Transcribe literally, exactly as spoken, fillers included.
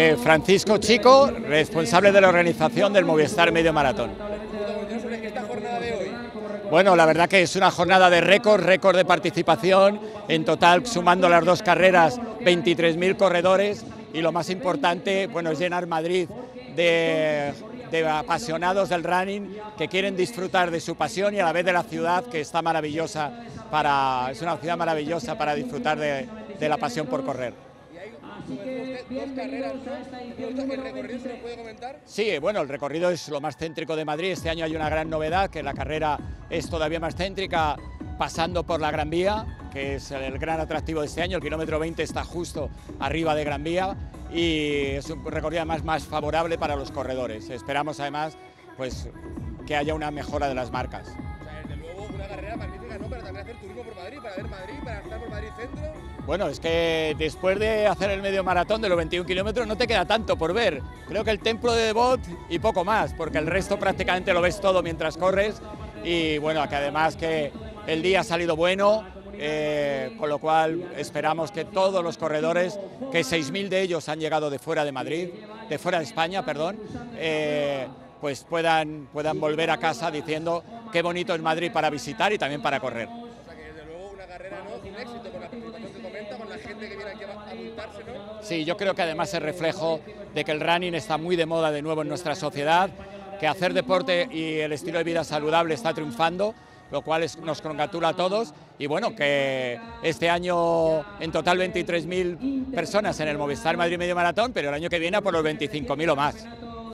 eh, Francisco Chico, responsable de la organización del Movistar Medio Maratón. Sobre esta jornada de hoy. Bueno, la verdad que es una jornada de récord, récord de participación, en total sumando las dos carreras veintitrés mil corredores, y lo más importante, bueno, es llenar Madrid de, de apasionados del running que quieren disfrutar de su pasión y a la vez de la ciudad, que está maravillosa, para, es una ciudad maravillosa para disfrutar de, de la pasión por correr. Dos carreras, ¿el recorrido se lo puede comentar? Sí, bueno, el recorrido es lo más céntrico de Madrid. Este año hay una gran novedad, que la carrera es todavía más céntrica, pasando por la Gran Vía, que es el gran atractivo de este año. El kilómetro veinte está justo arriba de Gran Vía y es un recorrido además más favorable para los corredores. Esperamos además, pues, que haya una mejora de las marcas. O sea, desde luego una carrera magnífica, ¿no?, para también hacer turismo por Madrid, para ver Madrid, para estar por Madrid centro. Bueno, es que después de hacer el medio maratón de los veintiún kilómetros no te queda tanto por ver. Creo que el Templo de Debod y poco más, porque el resto prácticamente lo ves todo mientras corres. Y bueno, que además que el día ha salido bueno, eh, con lo cual esperamos que todos los corredores, que seis mil de ellos han llegado de fuera de Madrid, de fuera de España, perdón, eh, pues puedan, puedan volver a casa diciendo qué bonito es Madrid para visitar y también para correr. Sí, yo creo que además es reflejo de que el running está muy de moda de nuevo en nuestra sociedad, que hacer deporte y el estilo de vida saludable está triunfando, lo cual es, nos congratula a todos, y bueno, que este año en total veintitrés mil personas en el Movistar Madrid Medio Maratón, pero el año que viene a por los veinticinco mil o más.